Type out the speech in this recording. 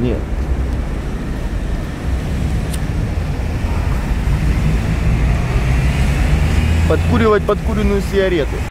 Нет. Подкуривать подкуренную сигарету.